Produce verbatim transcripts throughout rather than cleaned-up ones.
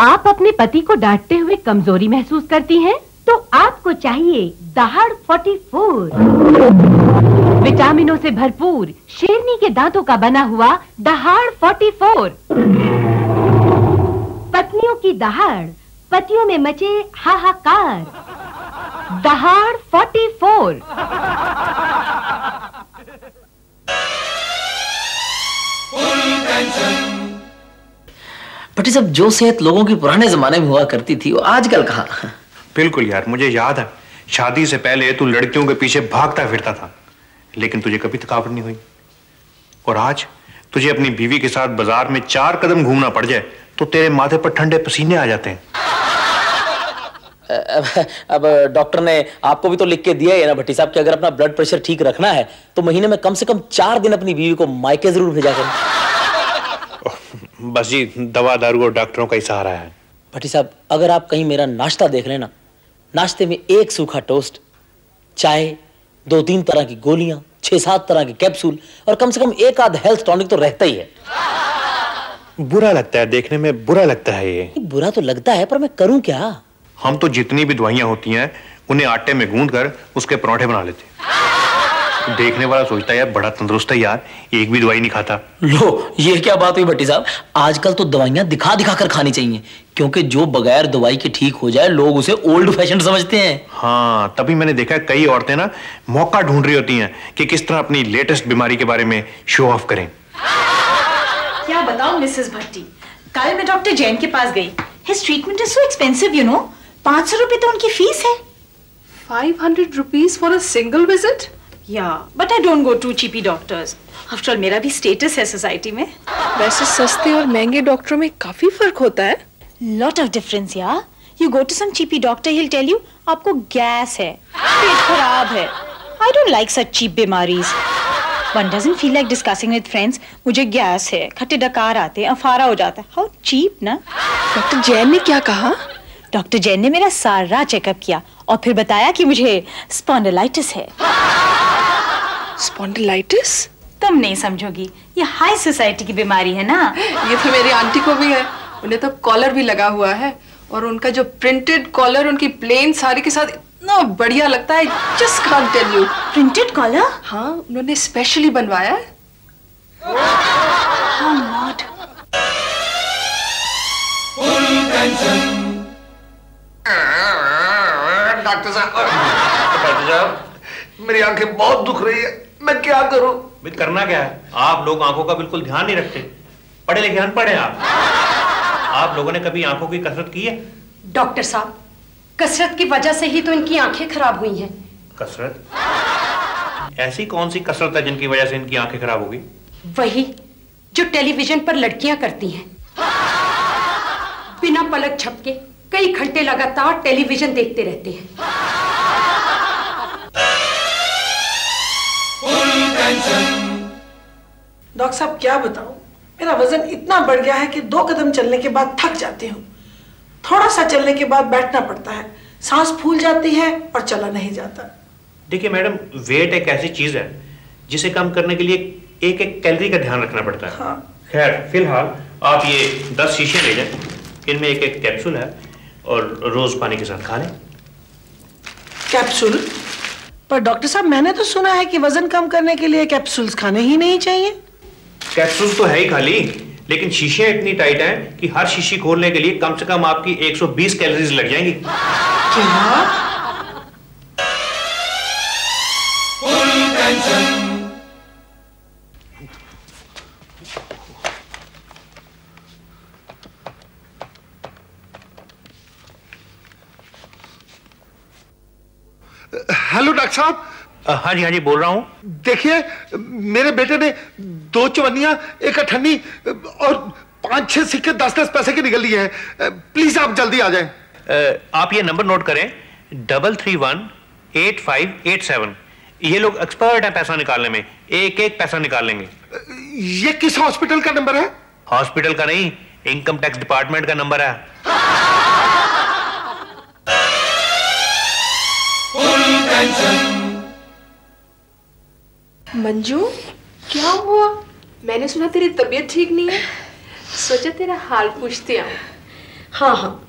आप अपने पति को डांटते हुए कमजोरी महसूस करती हैं, तो आपको चाहिए दहाड़ चौवालीस। विटामिनों से भरपूर शेरनी के दांतों का बना हुआ दहाड़ चौवालीस। पत्नियों की दहाड़, पतियों में मचे हाहाकार। दहाड़ चौवालीस। बटी सब जो सेहत लोगों की पुराने जमाने में हुआ करती थी वो आजकल कहाँ? बिल्कुल यार, मुझे याद है शादी से पहले तू लड़कियों के पीछे भागता फिरता था, लेकिन तुझे कभी थकावट नहीं हुई। और आज तुझे अपनी बीवी के साथ बाजार में चार कदम घूमना पड़ जाए तो तेरे माथे पर ठंडे पसीने आ जाते हैं। अब, अब डॉक्टर ने आपको भी तो लिख के दिया है ना भट्टी साहब कि अगर अपना ब्लड प्रेशर ठीक रखना है तो महीने में कम से कम चार दिन अपनी बीवी को मायके जरूर भेजा कर। बस जी, दवा दारू और डॉक्टरों का ही सहारा है। भट्टी साहब, अगर आप कहीं मेरा नाश्ता देख लेना, नाश्ते में एक सूखा टोस्ट, चाय, दो तीन तरह की गोलियां, छह सात तरह के कैप्सूल और कम से कम एक आध हेल्थ टॉनिक तो रहता ही है। बुरा लगता है, देखने में बुरा लगता है। ये बुरा तो लगता है, पर मैं करूं क्या? हम तो जितनी भी दवाइयां होती हैं उन्हें आटे में गूंद कर उसके परौठे बना लेते हैं। देखने वाला सोचता है यार बड़ा तंदुरुस्त है यार, एक भी दवाई नहीं खाता। लो, ये क्या बात हुई भट्टी साहब? आजकल तो दवाइयां दिखा दिखा कर खानी चाहिए, क्योंकि जो बगैर दवाई के ठीक हो जाए लोग उसे ओल्ड फैशन समझते हैं। हाँ, तभी मैंने देखा है कई औरतें ना मौका ढूंढ रही होती हैं कि किस तरह अपनी लेटेस्ट बीमारी के बारे में शो ऑफ करें। क्या बताऊं मिसेस भट्टी, कल मैं डॉक्टर जैन के पास गई। His treatment is so expensive you know. पाँच सौ रुपए तो उनकी फीस है। Five hundred rupees for a single visit. Yeah, but I don't go to cheapy doctors. After all, मेरा भी स्टेटस है सोसाइटी में। वैसे सस्ते और महंगे डॉक्टरों में काफी फर्क होता है। Lot of difference, yeah. You go to some cheapy doctor, he'll tell you आपको गैस है, पेट खराब है। I don't like such cheap बीमारीज। One doesn't feel like discussing with friends. मुझे गैस है, खट्टे डकार आते हैं, अफारा हो जाता है। How cheap ना? डॉक्टर जैन ने क्या कहा? डॉक्टर जैन ने मेरा सारा चेकअप किया और फिर बताया कि मुझे स्पॉन्डिलाइटिस है। स्पॉन्डिलाइटिस? तुम नहीं समझोगी, ये हाई सोसाइटी की बीमारी है ना। ये तो मेरी आंटी को भी है, उन्हें तो कॉलर भी लगा हुआ है और उनका जो प्रिंटेड कॉलर उनकी प्लेन साड़ी के साथ इतना बढ़िया लगता है, just can't tell you। Printed collar? हाँ, उन्होंने स्पेशली बनवाया है। Oh Lord। डॉक्टर साहब, डॉक्टर साहब, मेरी आंखें बहुत दुख रही है, मैं क्या करूं? मैं करना क्या है? आप लोग आंखों का बिल्कुल ध्यान नहीं रखते, पढ़े लिखे अनपढ़ हैं आप। आप लोगों ने कभी आंखों की कसरत की है? डॉक्टर साहब, कसरत की वजह से ही तो इनकी आंखें खराब हुई हैं। कसरत? ऐसी कौन सी कसरत है जिनकी वजह से इनकी आंखें खराब होगी? वही जो टेलीविजन पर लड़कियां करती हैं, बिना पलक झपके कई घंटे लगातार टेलीविजन देखते रहते हैं। डॉक्टर साहब, क्या बताऊं, मेरा वजन इतना बढ़ गया है कि दो कदम चलने के बाद थक जाती हूँ। थोड़ा सा चलने के बाद बैठना पड़ता है, सांस फूल जाती है और चला नहीं जाता। देखिए मैडम, वेट एक ऐसी चीज है जिसे कम करने के लिए एक एक कैलोरी का ध्यान रखना पड़ता है। हाँ। खैर, फिलहाल आप ये दस शीशे ले लें, इनमें एक एक कैप्सूल है और रोज पानी के साथ खा लें। कैप्सूल? पर डॉक्टर साहब, मैंने तो सुना है कि वजन कम करने के लिए कैप्सूल्स खाने ही नहीं चाहिए। कैप्सूल्स तो है ही खाली, लेकिन शीशियां इतनी टाइट हैं कि हर शीशी खोलने के लिए कम से कम आपकी एक सौ बीस कैलोरीज लग जाएंगी। हेलो डॉक्टर साहब। हाँ जी, हाँ जी, बोल रहा हूँ। देखिए, मेरे बेटे ने दो चवन्नियाँ, एक अठन्नी और पाँच छः सिक्के दस दस पैसे के निकल लिए हैं। प्लीज आप जल्दी आ जाएं। आप ये नंबर नोट करें, double three one eight five eight seven. ये लोग एक्सपर्ट हैं पैसा निकालने में, एक एक पैसा निकाल लेंगे। ये किस हॉस्पिटल का नंबर है? हॉस्पिटल का नहीं, इनकम टैक्स डिपार्टमेंट का नंबर है। मंजू, क्या हुआ? मैंने सुना तेरी तबीयत ठीक नहीं है, सोचा तेरा हाल पूछते आऊं। हाँ हाँ,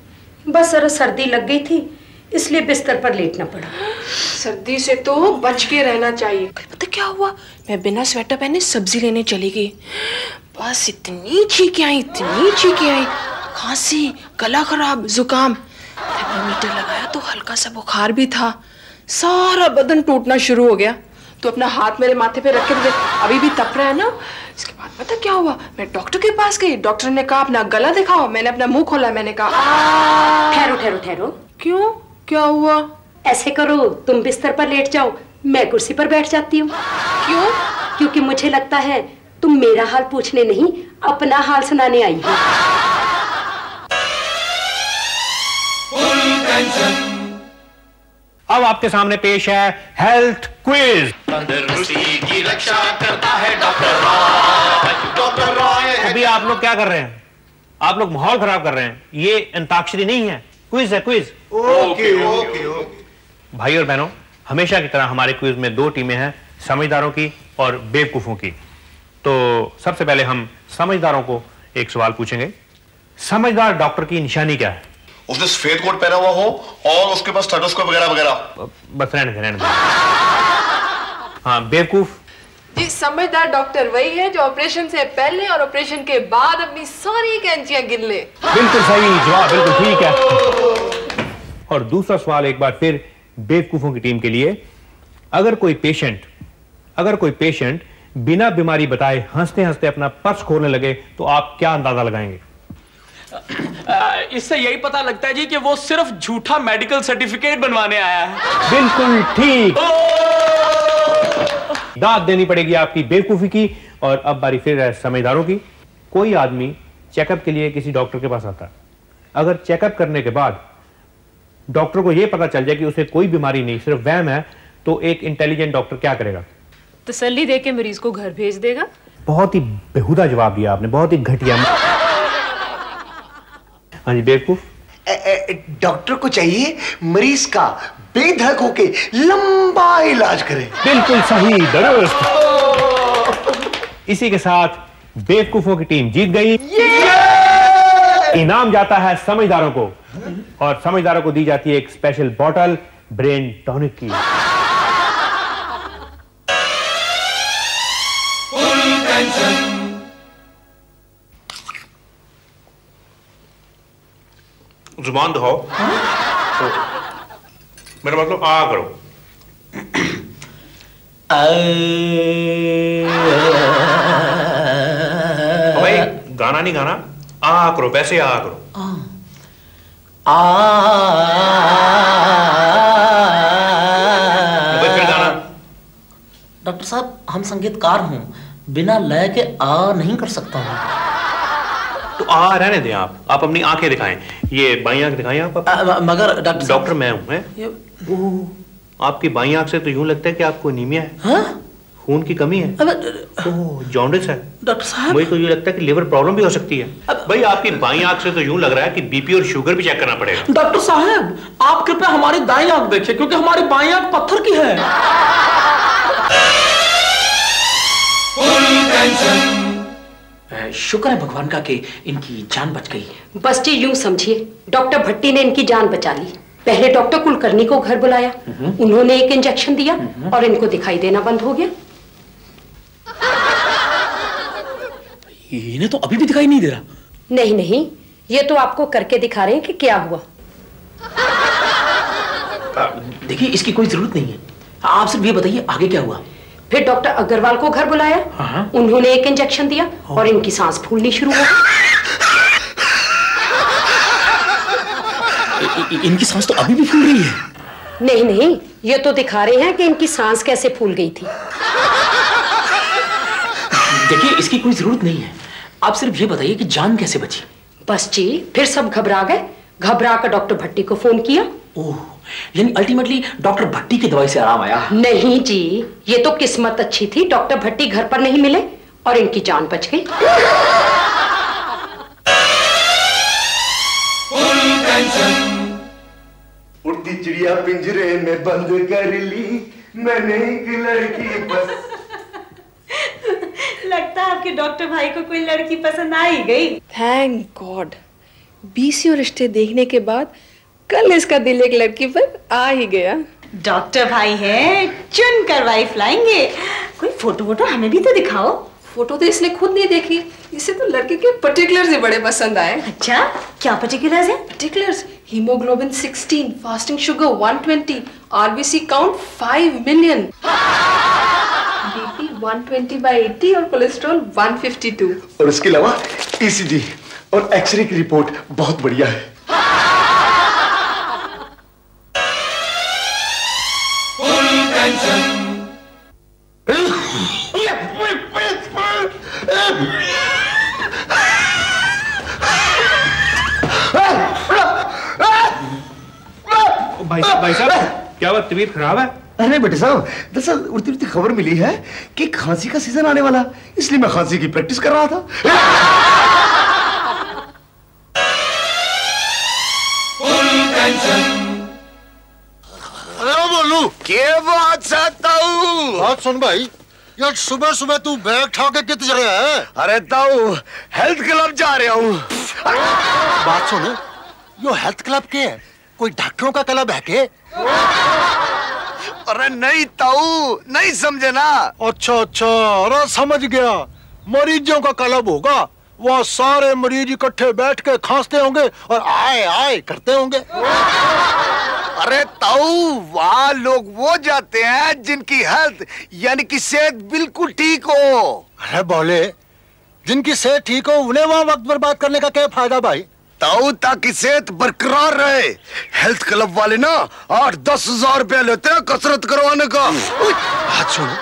बस जरा सर्दी लग गई थी इसलिए बिस्तर पर लेटना पड़ा। सर्दी से तो बच के रहना चाहिए। पता क्या हुआ, मैं बिना स्वेटर पहने सब्जी लेने चली गई, बस इतनी छींकें आई, इतनी छींकें आई, खांसी, गला खराब, जुकाम। थर्मामीटर लगाया तो हल्का सा बुखार भी था, सारा बदन टूटना शुरू हो गया। तो अपना हाथ मेरे माथे पे रख के, अभी भी तप रहा है ना। इसके बाद पता क्या हुआ, मैं डॉक्टर के पास गई, डॉक्टर ने कहा अपना गला दिखाओ, मैंने अपना मुंह खोला, मैंने कहा ठहरो ठहरो ठहरो। क्यों, क्या हुआ? ऐसे करो, तुम बिस्तर पर लेट जाओ, मैं कुर्सी पर बैठ जाती हूँ। क्यों? क्योंकि मुझे लगता है तुम मेरा हाल पूछने नहीं अपना हाल सुनाने आई हो। अब आपके सामने पेश है हेल्थ क्विज। तंदुरुस्ती की रक्षा करता है डॉक्टर रॉय। डॉक्टर रॉय। अभी आप लोग क्या कर रहे हैं? आप लोग माहौल खराब कर रहे हैं। ये अंताक्षरी नहीं है, क्विज है, क्विज। Okay okay okay. भाई और बहनों, हमेशा की तरह हमारे क्विज में दो टीमें हैं, समझदारों की और बेवकूफों की। तो सबसे पहले हम समझदारों को एक सवाल पूछेंगे। समझदार डॉक्टर की निशानी क्या है? उसने सफेद कोट पहना हुआ हो और उसके पास स्टेथोस्कोप वगैरह वगैरह। बस रहने दे, रहने दे। हाँ, बेवकूफ जी, समझदार डॉक्टर वही है जो ऑपरेशन से पहले और ऑपरेशन के बाद अपनी सारी कैंचियां गिन ले। बिल्कुल सही जवाब, बिल्कुल ठीक है। और दूसरा सवाल एक बार फिर बेवकूफों की टीम के लिए। अगर कोई पेशेंट अगर कोई पेशेंट बिना बीमारी बताए हंसते हंसते अपना पर्स खोलने लगे तो आप क्या अंदाजा लगाएंगे? इससे यही पता लगता है जी कि वो सिर्फ झूठा मेडिकल सर्टिफिकेट बनवाने आया है। बिल्कुल ठीक, दाद देनी पड़ेगी आपकी बेवकूफी की। और अब बारी फिर है समझदारों की। कोई आदमी चेकअप के लिए किसी डॉक्टर के पास आता है। अगर चेकअप करने के बाद डॉक्टर को यह पता चल जाए कि उसे कोई बीमारी नहीं, सिर्फ वहम है, तो एक इंटेलिजेंट डॉक्टर क्या करेगा? तसल्ली देके मरीज को घर भेज देगा। बहुत ही बेहुदा जवाब दिया आपने, बहुत ही घटिया। हाँ जी, बेवकूफ। डॉक्टर को चाहिए मरीज का बेधड़क होके लंबा इलाज करे। बिल्कुल सही, दुरुस्त। इसी के साथ बेवकूफों की टीम जीत गई। इनाम जाता है समझदारों को और समझदारों को दी जाती है एक स्पेशल बॉटल ब्रेन टॉनिक की। जुबान दिखाओ। तो मेरा मतलब आ करो। भाई गाना नहीं गाना, आ करो, वैसे आ करो। आ फिर गाना। डॉक्टर साहब, हम संगीतकार हूं, बिना लय के आ नहीं कर सकता हूं। तो आ रहने दें आप, आप अपनी आंखें दिखाएं, ये बाई आंख दिखाएं आप। आ, मगर डॉक्टर डॉक्टर मैं हूँ। मैं आपकी बाई आंख से तो यूं लगता है कि आपको एनीमिया है, हा? खून की कमी है, तो जॉन्डिस है। डॉक्टर साहब, मुझे तो यूं लगता है कि लिवर प्रॉब्लम भी हो सकती है। अब, भाई आपकी बाई आंख से तो यूं लग रहा है कि बीपी और शुगर भी चेक करना पड़ेगा। डॉक्टर साहब, आप कृपया हमारी दाई आंख देखिए क्योंकि हमारी बाई आंख पत्थर की है। शुक्र है भगवान का कि इनकी जान बच गई। बस जी यूं समझिए, डॉक्टर भट्टी ने इनकी जान बचा ली। पहले डॉक्टर कुलकर्णी को घर बुलाया, उन्होंने एक इंजेक्शन दिया और इनको दिखाई देना बंद हो गया। इन्हें तो अभी भी दिखाई नहीं दे रहा। नहीं नहीं, ये तो आपको करके दिखा रहे हैं कि क्या हुआ। देखिए, इसकी कोई जरूरत नहीं है, आप सिर्फ ये बताइए आगे क्या हुआ। फिर डॉक्टर अग्रवाल को घर बुलाया, हाँ? उन्होंने एक इंजेक्शन दिया और इनकी सांस फूलनी शुरू हो गई। इनकी सांस तो अभी भी फूल रही है। नहीं नहीं, ये तो दिखा रहे हैं कि इनकी सांस कैसे फूल गई थी। देखिए, इसकी कोई जरूरत नहीं है, आप सिर्फ ये बताइए कि जान कैसे बची। बस जी, फिर सब घबरा गए, घबरा कर डॉक्टर भट्टी को फोन किया। ओह, यानी अल्टीमेटली डॉक्टर भट्टी की दवाई से आराम आया। नहीं जी, ये तो किस्मत अच्छी थी, डॉक्टर भट्टी घर पर नहीं मिले और इनकी जान बच गई। उड़ती चिड़िया पिंजरे में बंद कर ली मैंने एक लड़की बस। लगता है आपके डॉक्टर भाई को कोई लड़की पसंद आ ही गई। थैंक गॉड, बीसियों रिश्ते देखने के बाद कल इसका दिल एक लड़की पर आ ही गया। डॉक्टर भाई हैं, चुन कर वाइफ लाएंगे। कोई फोटो वोटो हमें भी तो दिखाओ। फोटो तो इसने खुद नहीं देखी, इसे तो लड़के के पर्टिकुलर्स ही बड़े पसंद आए। अच्छा, क्या पर्टिकुलर्स हैं? पर्टिकुलर्स हीमोग्लोबिन सोलह, फास्टिंग शुगर एक सौ बीस, आरबीसी काउंट पाँच मिलियन, बीपी एक सौ बीस बाय अस्सी और कोलेस्ट्रॉल एक सौ बावन। और इसके अलावा ईसीजी और एक्सरे की रिपोर्ट बहुत बढ़िया है। भाई भाई साहब, क्या बात, तबीयत खराब है? अरे बेटे साहब, दरअसल उड़ती उड़ती खबर मिली है कि खांसी का सीजन आने वाला, इसलिए मैं खांसी की प्रैक्टिस कर रहा था। बोलू के बात चाहता हूँ। बात सुन भाई, यार सुबह सुबह तू बैग ठा के कित जा रहा है? अरे ताऊ, हेल्थ क्लब जा रहा हूँ। बात सुन, यो हेल्थ क्लब के है? कोई डॉक्टरों का क्लब है के? अरे नहीं ताऊ, नहीं समझे ना। अच्छा अच्छा, अरे समझ गया, मरीजों का क्लब होगा। वहाँ सारे मरीज इकट्ठे बैठ के खांसते होंगे और आए आए करते होंगे। अरे ताऊ, वहाँ लोग वो जाते हैं जिनकी हेल्थ यानी कि सेहत बिल्कुल ठीक हो। अरे बोले, जिनकी सेहत ठीक हो उन्हें वहाँ वक्त बर्बाद करने का क्या फायदा भाई? ताऊ, ताकि सेहत बरकरार रहे। हेल्थ क्लब वाले ना आठ दस हजार रुपया लेते हैं कसरत करवाने का। बात सुनो,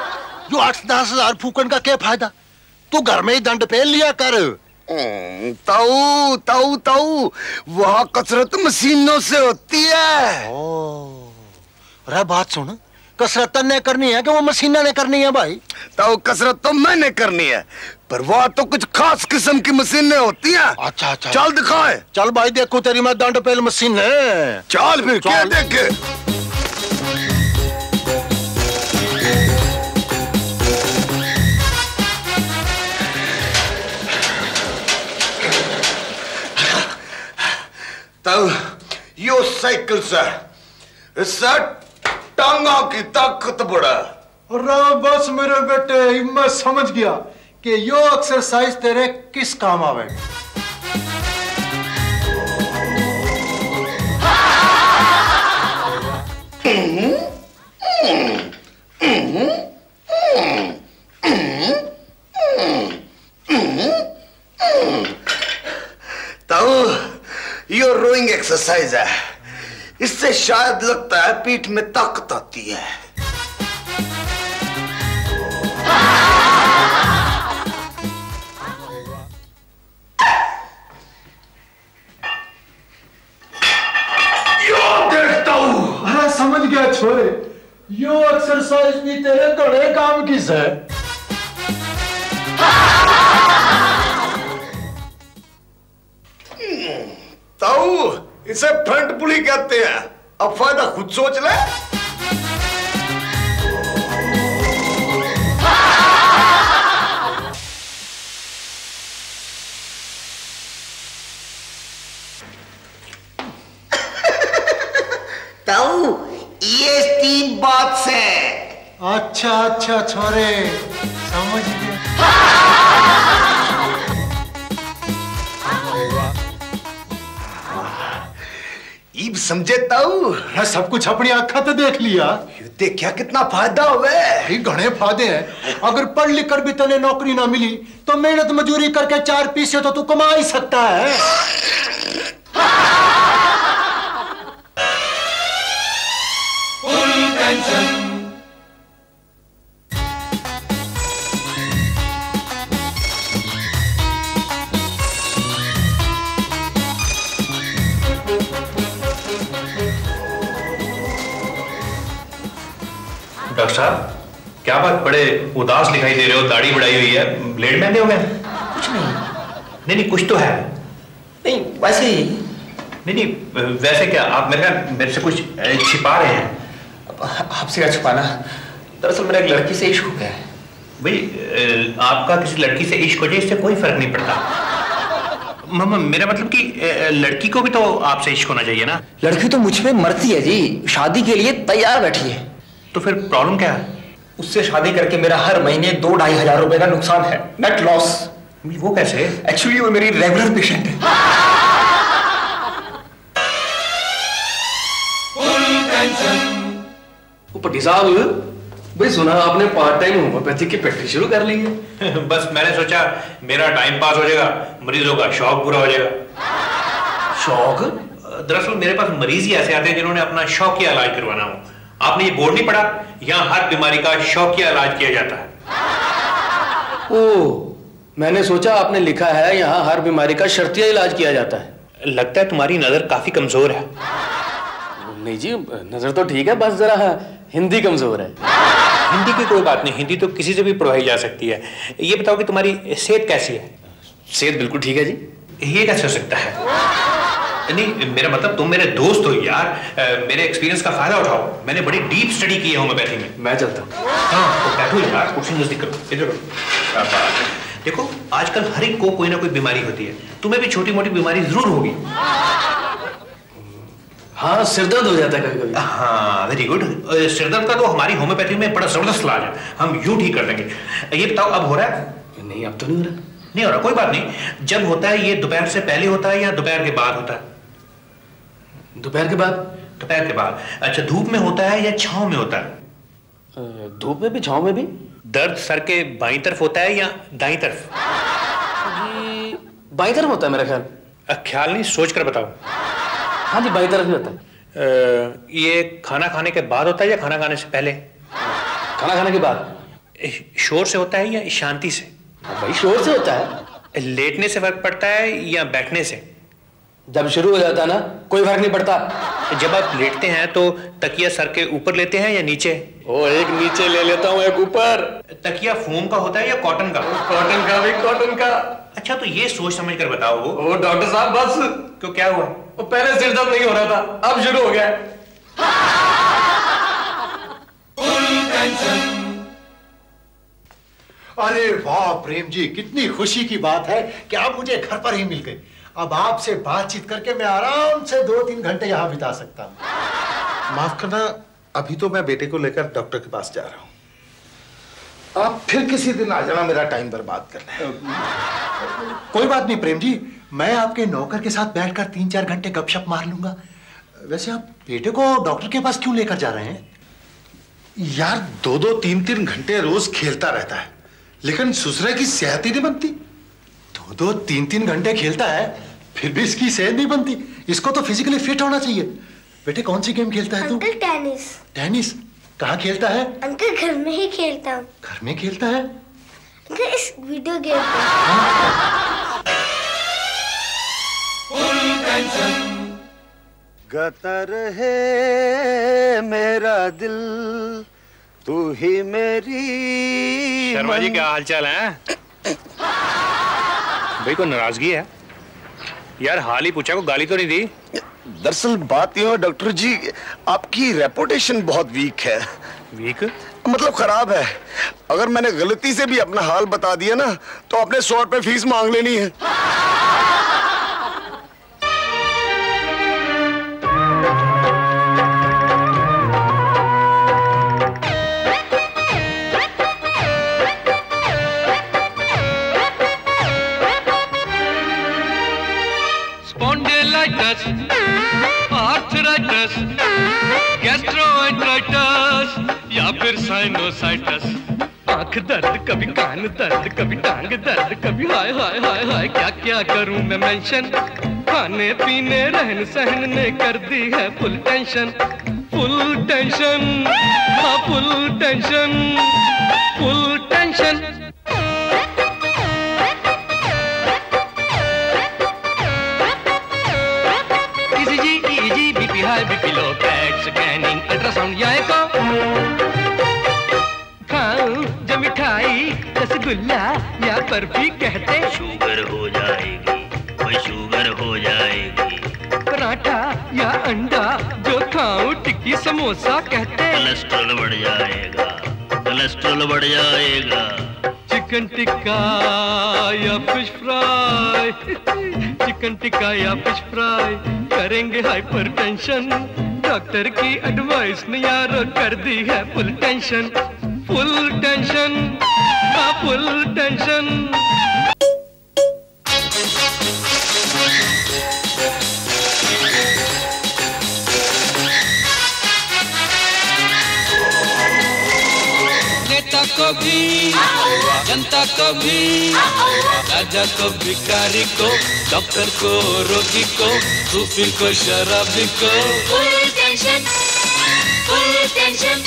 जो आठ दस हजार फूकन का क्या फायदा, तू घर में ही दंड पेल लिया कर। ताऊ ताऊ ताऊ, वहाँ कसरत मशीनों से होती है। ओ अरे बात सुन, कसरत ने करनी है कि वो मशीना ने करनी है भाई? ताऊ, कसरत तो मैंने करनी है, पर वहाँ तो कुछ खास किस्म की मशीनें होती हैं। अच्छा अच्छा, चल दिखाए। चल भाई, देखो तेरी मैं दंड पेल मशीन है। चल फिर, क्या देखे? तब यो साइकिल से इससे टांगों की ताकत बढ़ा। अरे बस मेरे बेटे, मैं समझ गया कि यो एक्सरसाइज तेरे किस काम आवे। ताऊ, यो रोइंग एक्सरसाइज है, इससे शायद लगता है पीठ में ताकत आती है। छोरे, यो एक्सरसाइज भी तेरे घड़े काम की है। ताऊ, इसे फ्रंट पुली कहते हैं। अब फायदा खुद सोच ले। ताऊ, ये तीन बात से। अच्छा अच्छा छोरे, समझ गए। इब समझे ताऊ? सब कुछ अपनी आँखों से देख लिया। देखिया कितना फायदा हुए। घने फायदे हैं। अगर पढ़ लिख कर भी तने नौकरी ना मिली तो मेहनत मजदूरी करके चार पैसे तो तू कमा ही सकता है। डॉक्टर साहब, क्या बात, बड़े उदास दिखाई दे रहे हो, दाढ़ी बढ़ाई हुई है, ब्लेड महंगे हो गए? कुछ नहीं। नहीं नहीं, कुछ तो है। नहीं वैसे ही। नहीं नहीं वैसे क्या, आप मेरे मेरे से कुछ छिपा रहे हैं? आपसे क्या छुपाना, दरअसल मेरा एक लड़की से इश्क हो गया है। भाई, आपका किसी लड़की से इश्क हो जाए इससे कोई फर्क नहीं पड़ता। मम्मा मेरा मतलब कि लड़की को भी तो आपसे इश्क होना चाहिए ना। लड़की तो मुझ में मरती है जी, शादी के लिए तैयार बैठी है। तो फिर प्रॉब्लम क्या है? उससे शादी करके मेरा हर महीने दो ढाई हजार रुपए का नुकसान है, नेट लॉस। वो कैसे? एक्चुअली वो मेरी रेगुलर पेशेंट है। पटी साहब भाई सुना आपने पार्ट टाइम होम्योपैथी की प्रैक्टिस शुरू कर ली है? बस मैंने सोचा मेरा टाइम पास हो जाएगा, मरीजों का शौक पूरा हो जाएगा। शौक? दरअसल मेरे पास मरीज ही ऐसे आते हैं जिन्होंने अपना शौकिया इलाज करवाना हो। आपने ये बोर्ड नहीं पढ़ा? यहाँ हर बीमारी का शौकिया इलाज किया जाता है। ओह, मैंने सोचा आपने लिखा है यहाँ हर बीमारी का शर्तिया इलाज किया जाता है। लगता है तुम्हारी नजर काफी कमजोर है। नहीं जी, नजर तो ठीक है, बस जरा हिंदी कमजोर है। हिंदी की कोई बात नहीं, हिंदी तो किसी से भी पढ़ाई जा सकती है। ये बताओ कि तुम्हारी सेहत कैसी है? सेहत बिल्कुल ठीक है जी। ये कैसे हो सकता है? नहीं मेरा मतलब तुम मेरे दोस्त हो यार, आ, मेरे एक्सपीरियंस का फायदा उठाओ। मैंने बड़ी डीप स्टडी की है होम्योपैथी में। मैं चलता हूँ। हाँ तो बैठो यार, कुछ नजदीक करो, इधर करो। देखो आजकल हर एक को कोई ना कोई बीमारी होती है, तुम्हें भी छोटी मोटी बीमारी जरूर होगी। हाँ सिरदर्द हो जाता है कभी कभी। हाँ वेरी गुड, सिरदर्द का तो हमारी होम्योपैथी में बड़ा जबरदस्त इलाज है, हम यूं ठीक कर देंगे। ये बताओ अब हो रहा है? नहीं अब तो नहीं हो रहा। नहीं हो रहा, कोई बात नहीं। जब होता है ये दोपहर से पहले होता है या दोपहर के बाद होता है? दोपहर के बाद। दोपहर के बाद। अच्छा धूप में होता है या छांव में होता है? धूप में भी छांव में भी। दर्द सर के बाई तरफ होता है या दाई तरफ? बाई तरफ होता है मेरा ख्याल। ख्याल नहीं, सोच कर बताओ। हाँ जी बाई तरफ ही होता है। आ, ये खाना खाने के बाद होता है या खाना खाने से पहले? खाना खाने के बाद। शोर से होता है या शांति से? भाई शोर से होता है। लेटने से फर्क पड़ता है या बैठने से? जब शुरू हो जाता है ना कोई फर्क नहीं पड़ता। जब आप लेटते हैं तो तकिया सर के ऊपर लेते हैं या नीचे? ओ एक नीचे ले लेता हूँ एक ऊपर। तकिया फोम का होता है या कॉटन का? कॉटन का भी, कॉटन का। अच्छा तो ये सोच समझ कर बताओ। ओ डॉक्टर साहब बस। क्यों क्या हुआ? वो पहले सिर दर्द नहीं हो रहा था, अब शुरू हो गया। अरे वाह प्रेम जी, कितनी खुशी की बात है कि आप मुझे घर पर ही मिल गए। अब आपसे बातचीत करके मैं आराम से दो तीन घंटे यहाँ बिता सकता हूँ। माफ करना, अभी तो मैं बेटे को लेकर डॉक्टर के पास जा रहा हूँ। आप फिर किसी दिन आ जाना, मेरा टाइम बर्बाद करना है। कोई बात नहीं प्रेम जी, मैं आपके नौकर के साथ बैठकर तीन चार घंटे गपशप मार लूंगा। वैसे आप बेटे को डॉक्टर के पास क्यों लेकर जा रहे हैं? यार दो दो तीन तीन घंटे रोज खेलता रहता है, लेकिन ससुरे की सेहत ही नहीं बनती। दो दो तीन तीन घंटे खेलता है फिर भी इसकी सेहत नहीं बनती। इसको तो फिजिकली फिट होना चाहिए। बेटे कौन सी गेम खेलता है तू? टेनिस। टेनिस कहाँ खेलता है? अंकल घर में ही खेलता हूँ। घर में खेलता है? अंकल इस वीडियो गेम पे। गतर है मेरा दिल तू ही मेरी। शर्मा जी क्या हालचाल है? भाई को नाराजगी है यार, हाल ही पूछा को गाली तो नहीं दी? दरअसल बात यह है डॉक्टर जी, आपकी रेपुटेशन बहुत वीक है। वीक? मतलब खराब है। अगर मैंने गलती से भी अपना हाल बता दिया ना तो आपने सौ रुपए फीस मांग लेनी है। आर्थराइटिस, गैस्ट्रोएंटराइटिस या फिर साइनोसाइटिस। आंख दर्द, कभी कान दर्द, कभी टांग दर्द, कभी हाय हाय हाय हाय क्या क्या करूं मैं मेंशन। खाने पीने रहन सहन ने कर दी है फुल टेंशन। फुल टेंशन, हाँ full tension, full tension. BP low, PET scanning, ultrasound या एको। खाओ जो मिठाई रसगुल्ला या बर्फी कहते, शुगर हो जाएगी, वो शुगर हो जाएगी। पराठा या अंडा जो खाओ टिक्की समोसा कहते, कोलेस्ट्रॉल बढ़ जाएगा, कोलेस्ट्रॉल बढ़ जाएगा। चिकन टिक्का या फिश फ्राई, चिकन टिक्का या फिश फ्राई, करेंगे हाइपरटेंशन। डॉक्टर की एडवाइस ने यारो कर दी है फुल टेंशन, फुल टेंशन, हाँ फुल टेंशन। नेता को भी, जनता को भी, राजा को, भिखारी को, डॉक्टर को, रोगी को, सूफी को, शराबी को, full tension, full tension,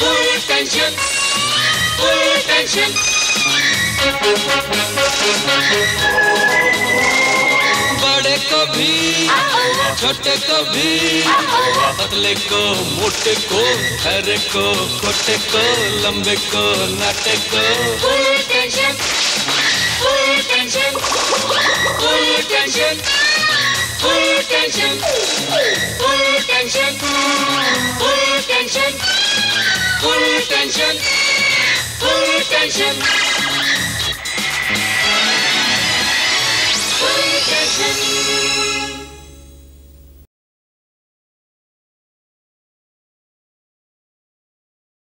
full tension, full tension. बड़े को भी, छोटे को भी, पतले को, मोटे को, हरे को, छोटे को, लंबे को, नाटे को, full tension, full tension, full tension, full tension, full tension, full tension, full tension, full tension.